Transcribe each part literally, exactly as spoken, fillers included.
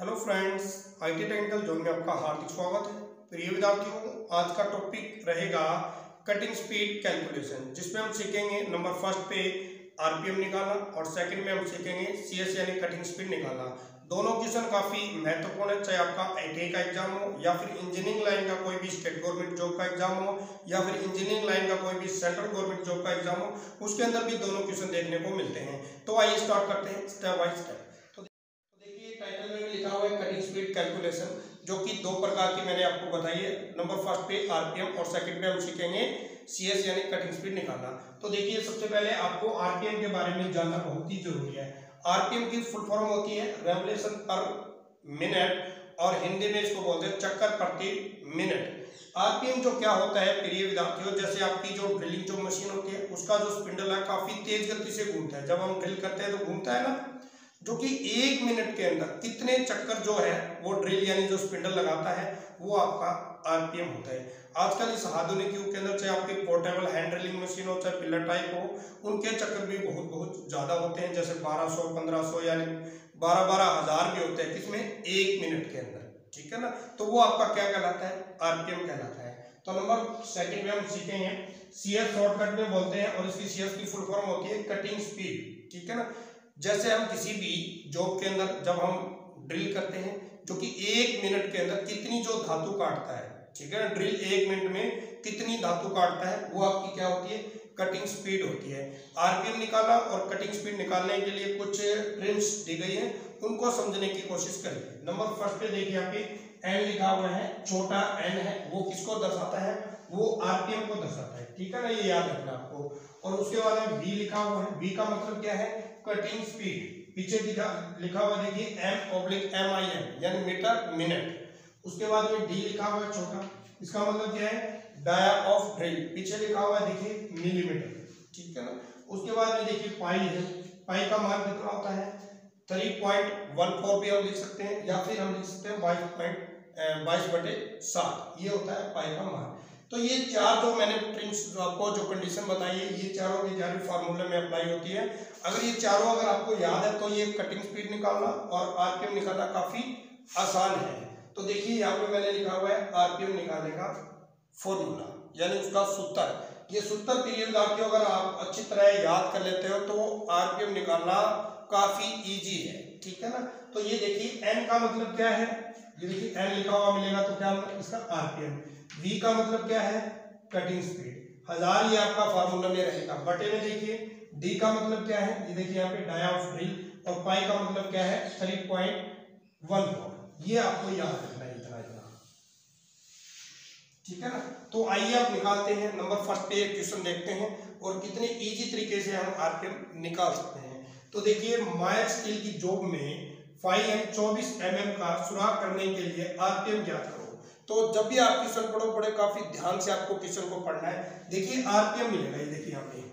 Hello friends, IT technical zone में आपका हार्दिक स्वागत है। प्रिय विद्यार्थियों, आज का टॉपिक रहेगा कटिंग स्पीड कैलकुलेशन, जिसमें हम सीखेंगे नंबर फर्स्ट पे आरपीएम निकालना और सेकंड में हम सीखेंगे सीएस यानी कटिंग स्पीड निकालना। दोनों क्वेश्चन काफ़ी महत्वपूर्ण है, चाहे आपका आईटीआई का एग्जाम हो या फिर इंजीनियरिंग लाइन का कोई भी स्टेट गवर्नमेंट जॉब का एग्जाम हो या फिर इंजीनियरिंग लाइन का कोई भी सेंट्रल गवर्नमेंट जॉब का एग्जाम हो, उसके अंदर भी दोनों क्वेश्चन देखने को मिलते हैं। तो आइए स्टार्ट करते हैं step by step. Cutting speed calculation जो कि दो प्रकार की मैंने आपको बताई है, नंबर फर्स्ट पे आरपीएम और सेकंड पे हम सीखेंगे सीएस यानी कटिंग स्पीड निकालना। तो देखिए, सबसे पहले आपको आरपीएम के बारे में जानना बहुत ही जरूरी है। आरपीएम की फुल फॉर्म होती है रेवलेशन पर मिनट और हिंदी में इसको बोलते हैं चक्कर प्रति मिनट। आरपीएम जो क्या होता है प्रिय विद्यार्थियों, जैसे आपकी जो ड्रिलिंग जो मशीन होती है उसका जो स्पिंडल है काफी तेज गति से घूमता है। जब हम ड्रिल करते हैं तो घूमता है ना, जो कि एक मिनट के अंदर कितने चक्कर जो है वो ड्रिल यानी जो स्पिंडल लगाता है वो आपका आरपीएम होता है। आजकल इस आधुनिक युग के अंदर चाहे आपकी पोर्टेबल हैंड ड्रिलिंग मशीन हो चाहे पिलर टाइप हो, उनके चक्कर भी बहुत बहुत ज़्यादा होते हैं, जैसे बारह सौ, पंद्रह सौ यानी बारह बारह हज़ार भी होते हैं किसमें एक मिनट के अंदर, ठीक है ना। तो वो आपका क्या कहलाता है, आरपीएम कहलाता है। तो नंबर सेकेंड में हम सीखेंगे सीएस, शॉर्टकट में बोलते हैं, और इसकी सीएस की फुल फॉर्म होती है कटिंग स्पीड, ठीक है ना। जैसे हम किसी भी जॉब के अंदर जब हम ड्रिल करते हैं जो कि एक मिनट के अंदर कितनी जो धातु काटता है, ठीक है ना, ड्रिल एक मिनट में कितनी धातु काटता है वो आपकी क्या होती है, कटिंग स्पीड होती है। आरपीएम निकाला और कटिंग स्पीड निकालने के लिए कुछ ट्रिम्स दी गई हैं, उनको समझने की कोशिश करिए। नंबर फर्स्ट पे देखिए यहाँ पे एन लिखा हुआ है, छोटा एन है, वो किसको दर्शाता है, वो आरपीएम को दर्शाता है, ठीक है ना, ये याद रखना आपको। और उसके बाद में वी लिखा हुआ है, वी का मतलब क्या है, कटिंग स्पीड। पीछे लिखा लिखा हुआ देखिए M oblique M I M यानी मीटर मिनट। उसके बाद में डी लिखा हुआ है छोटा, इसका मतलब क्या है, डाया ऑफ ड्रिल। पीछे लिखा हुआ है देखिए मिलीमीटर, ठीक है ना। उसके बाद में देखिए पाई है, पाई का मान कितना होता है थ्री पॉइंट वन फोर भी हम लिख सकते हैं या फिर हम लिख सकते हैं बाईस पॉइंट बाईस बटे सात, ये होता है पाई का मान। तो ये चार जो मैंने ट्रिम्स जो आपको जो कंडीशन बताई है, ये चारों के चारों फार्मूले में अप्लाई होती है। अगर ये चारों अगर आपको याद है तो ये कटिंग स्पीड निकालना और आरपीएम निकालना काफी आसान है। तो देखिए यहाँ पे मैंने लिखा हुआ है आरपीएम निकालने का फॉर्मूला यानी उसका सूत्र। ये सूत्र पीरियड आपके अगर आप अच्छी तरह याद कर लेते हो तो आरपीएम निकालना काफी ईजी है, ठीक है ना। तो ये देखिए एन का मतलब क्या है, ये देखिए एन लिखा हुआ मिलेगा तो क्या मतलब इसका आरपीएम। V का मतलब क्या है, कटिंग स्पीड, हजार ये आपका फार्मूला में रहेगा। बटे में देखिए D का मतलब क्या है, ये देखिए यहाँ पे डाया ऑफ ड्रिल, और पाई का मतलब क्या है थ्री पॉइंट वन फोर, ये आपको याद रखना है इतना इतना, ठीक है ना। तो आइए आप निकालते हैं नंबर फर्स्ट पे एक क्वेश्चन देखते हैं और कितने इजी तरीके से हम आरपीएम निकाल सकते हैं। तो देखिए मायर स्टील की जॉब में फाइव एंड चौबीस एम एम का सुराख करने के लिए आरपीएम ज्ञात करो। तो जब भी आप क्वेश्चन पढ़ो पढ़े काफी ध्यान से आपको क्वेश्चन को पढ़ना है। देखिए आरपीएम मिलेगा, ये देखिए यहाँ पे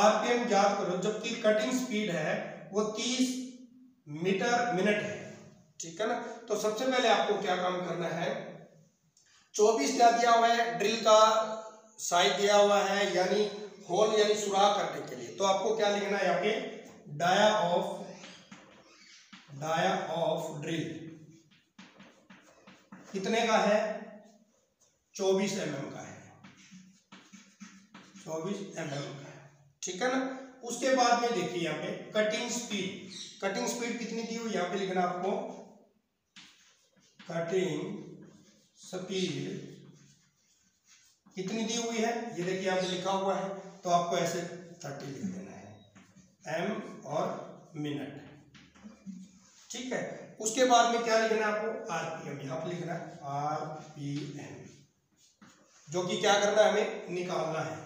आरपीएम ज्ञात करो, जबकि कटिंग स्पीड है वो तीस मीटर मिनट है, ठीक है ना। तो सबसे पहले आपको क्या काम करना है, चौबीस दिया दिया हुआ है, ड्रिल का साइज दिया हुआ है यानी होल यानी सुराख करने के लिए। तो आपको क्या लिखना है यहाँ पे, dia of dia of drill कितने का है, चौबीस एमएम का है, चौबीस एमएम का है, ठीक है ना। उसके बाद में देखिए यहाँ पे कटिंग स्पीड, कटिंग स्पीड कितनी दी हुई, यहाँ पे लिखना आपको कटिंग स्पीड कितनी दी हुई है, ये देखिए यहाँ पे लिखा हुआ है, तो आपको ऐसे तीस लिख देना है, एम और मिनट, ठीक है। उसके बाद में क्या लिखना है आपको, आरपीएम, यहाँ पे लिखना है आरपीएम, जो कि क्या करना है हमें निकालना है,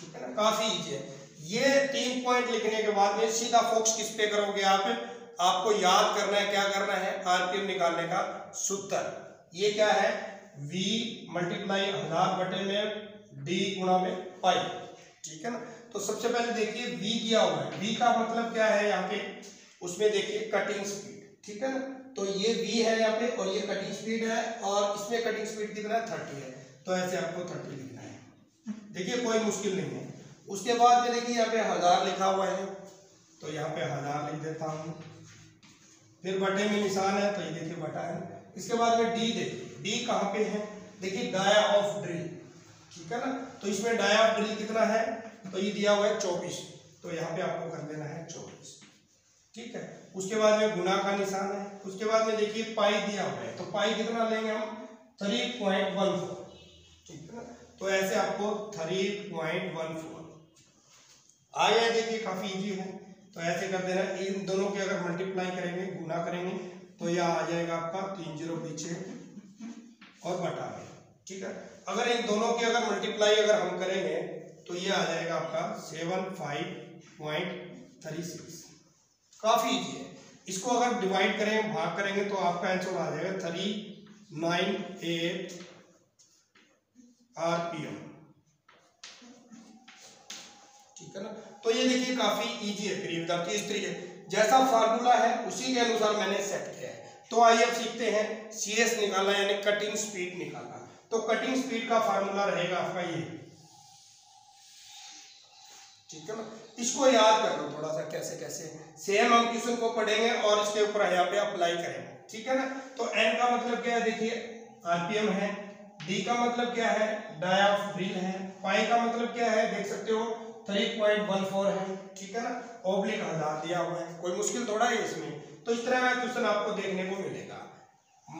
ठीक है ना, काफी इजी है। ये तीन पॉइंट लिखने के बाद में सीधा फोकस किस पे करोगे आप, आपको याद करना है क्या करना है, आरपीएम निकालने का सूत्र। ये क्या है, वी मल्टीप्लाई हजार बटे में डी गुणा में पाई, ठीक है ना। तो सबसे पहले देखिए वी दिया हुआ है, वी का मतलब क्या है यहाँ पे, उसमें देखिए कटिंग स्पीड, ठीक है ना। तो ये वी है यहाँ पे और ये कटिंग स्पीड है और इसमें कटिंग स्पीड कितना है थर्टी है, तो ऐसे आपको थर्टी लिखना है, देखिए कोई मुश्किल नहीं है। उसके बाद में देखिए यहाँ पे हजार लिखा हुआ है, तो यहाँ पे हजार लिख देता हूँ। फिर बटे में निशान है तो ये देखिए बटा है। इसके बाद में डी देखिए, डी कहाँ पे है, देखिए डाया ऑफ ड्रिल, ठीक है ना। तो इसमें डाया ऑफ ड्रिल कितना है, तो ये दिया हुआ है चौबीस, तो यहाँ पे आपको कर देना है चौबीस, ठीक है। उसके बाद में गुना का निशान है, उसके बाद में देखिए पाई दिया हुआ है, तो पाई कितना लेंगे हम थ्री पॉइंट वन फोर, ठीक है ना। तो ऐसे आपको थ्री पॉइंट वन फोर आ गया, देखिए काफी इजी है। तो ऐसे कर देना, इन दोनों के अगर मल्टीप्लाई करेंगे, गुना करेंगे, तो यह आ जाएगा आपका तीन जीरो पीछे और बटा में, ठीक है। अगर इन दोनों के अगर मल्टीप्लाई अगर हम करेंगे तो ये आ जाएगा आपका seven five point three six, काफी इजी है। इसको अगर डिवाइड करें, भाग करेंगे तो आपका आंसर आ जाएगा थ्री नाइन एट आरपीएम, ठीक है ना। तो ये देखिए काफी इजी है प्रिय विद्यार्थी, इस तरीके जैसा फार्मूला है उसी के अनुसार मैंने सेट किया है। तो आइए अब सीखते हैं सीएस निकालना, यानी कटिंग स्पीड निकालना। तो कटिंग स्पीड का फार्मूला रहेगा आपका ये, ठीक है ना। इसको याद कर लो थोड़ा सा, कैसे कैसे सेम हम क्वेश्चन को पढ़ेंगे और इसके ऊपर यहाँ पे अप्लाई करेंगे, ठीक है ना। तो एन का मतलब क्या है, देखिए आरपीएम है, डी का मतलब क्या है, डाया ऑफ ड्रिल है, पाई का मतलब क्या है, देख सकते हो थ्री पॉइंट वन फोर है, ठीक है ना। ऑब्लिक हजार दिया हुआ है, कोई मुश्किल थोड़ा है इसमें। तो इस तरह का क्वेश्चन आपको देखने को मिलेगा।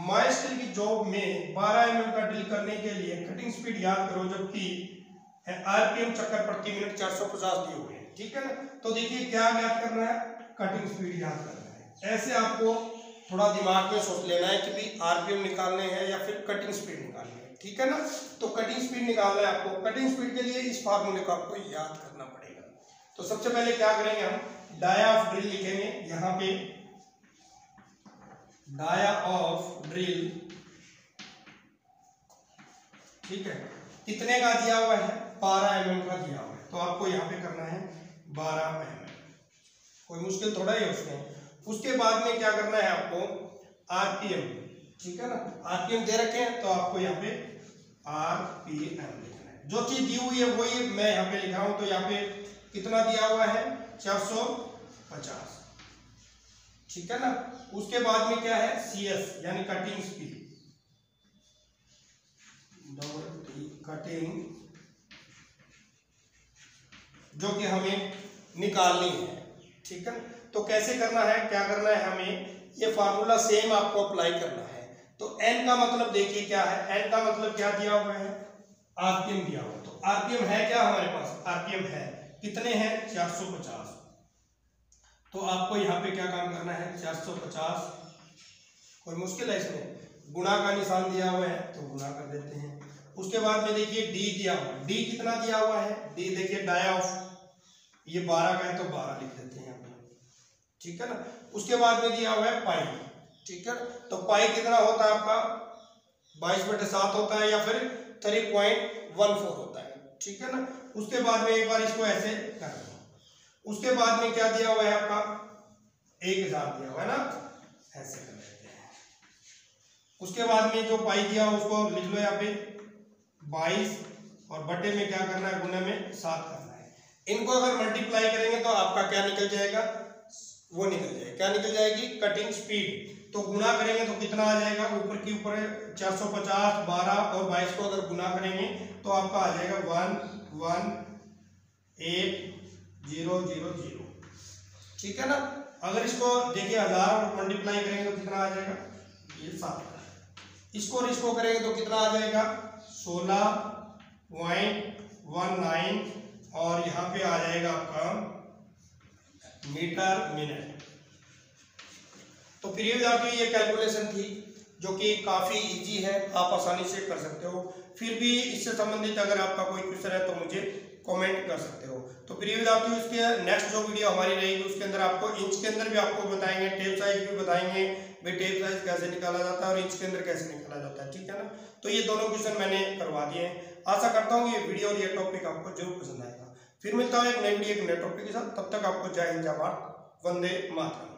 माइस्टर की जॉब में बारह एम एम का ड्रिल करने के लिए कटिंग स्पीड याद करो, जबकि आरपीएम चक्कर प्रति मिनट चार सौ पचास दिए हुए हैं, ठीक है ना। तो देखिए क्या याद करना है, कटिंग स्पीड याद करना है। ऐसे आपको थोड़ा दिमाग में सोच लेना है कि भी आरपीएम निकालने हैं या फिर कटिंग स्पीड निकालनी है, ठीक है ना। तो कटिंग स्पीड निकालना है आपको, कटिंग स्पीड के लिए इस फार्मूले को आपको याद करना पड़ेगा। तो सबसे पहले क्या करेंगे हम, डाया ऑफ ड्रिल लिखेंगे, यहाँ पे डाया ऑफ ड्रिल, ठीक है। कितने का दिया हुआ है, बारह एम एम का दिया हुआ है, तो आपको यहाँ पे करना है बारह एम एम, कोई मुश्किल थोड़ा ही है उसमें। उसके बाद में क्या करना है आपको, आरपीएम, ठीक है ना। आरपीएम दे रखे हैं तो आपको यहाँ पे आरपीएम लिखना है, जो चीज दी हुई है वही मैं यहाँ पे लिखा हूं। तो यहाँ पे कितना दिया हुआ है, चार सौ पचास, ठीक है ना। उसके बाद में क्या है, सीएस यानी कटिंग स्पीड, कटिंग जो कि हमें निकालनी है, ठीक है। तो कैसे करना है, क्या करना है हमें, ये फार्मूला सेम आपको अप्लाई करना है। तो एन का मतलब देखिए क्या है, एन का मतलब क्या दिया हुआ है, आरपीएम दिया हुआ है। तो आरपीएम है क्या हमारे पास, आरपीएम है, कितने हैं, चार सौ पचास। तो आपको यहाँ पे क्या काम करना है, चार सौ पचास, कोई मुश्किल है इसमें। गुणा का निशान दिया हुआ है तो गुणा कर देते हैं। उसके बाद में देखिए डी दिया हुआ है, डी कितना दिया हुआ है, डी देखिए डाया ऑफ, ये बारह का है तो बारह लिख देते हैं, ठीक है ना। उसके बाद में दिया हुआ है पाई, ठीक है। तो पाई कितना होता है आपका, बाईस बटे सात होता है या फिर थ्री पॉइंट वन फोर होता है, ठीक है ना। उसके बाद में एक बार इसको ऐसे कर लो। उसके बाद में क्या दिया हुआ है आपका, एक हजार दिया हुआ है ना, ऐसे कर लेते हैं। उसके बाद में जो पाई दिया हुआ उसको लिख लो यहाँ पे बाईस, और बटे में क्या करना है, गुने में सात करना है। इनको अगर मल्टीप्लाई करेंगे तो आपका क्या निकल जाएगा, वो निकल जाएगा, क्या निकल जाएगी, कटिंग स्पीड। तो गुना करेंगे तो कितना आ जाएगा, ऊपर की ऊपर चार सौ पचास बारह और बाईस को अगर गुना करेंगे तो आपका आ जाएगा one one eight zero zero zero, ठीक है ना। अगर इसको देखिए हजार मल्टीप्लाई करेंगे तो कितना आ जाएगा, ये सात, इसको और इसको करेंगे तो कितना आ जाएगा, सोलह पॉइंट वन नाइन, और यहाँ पे आ जाएगा आपका मीटर मिनट। तो प्रिय विद्यार्थी ये कैलकुलेशन थी जो कि काफ़ी इजी है, आप आसानी से कर सकते हो। फिर भी इससे संबंधित अगर आपका कोई क्वेश्चन है तो मुझे कमेंट कर सकते हो। तो प्रिय विद्यार्थी उसके नेक्स्ट जो वीडियो हमारी रहेगी उसके अंदर आपको इंच के अंदर भी आपको बताएंगे, टेप साइज भी बताएंगे, भाई टेप साइज कैसे निकाला जाता है और इंच के अंदर कैसे निकाला जाता है, ठीक है ना। तो ये दोनों क्वेश्चन मैंने करवा दिए हैं। आशा करता हूँ ये वीडियो और ये टॉपिक आपको जरूर पसंद आएगा। फिर मिलता हूँ एक नई वीडियो एक नए टॉपिक के साथ, तब तक आपको जय हिंद, जय भारत, वंदे मातरम।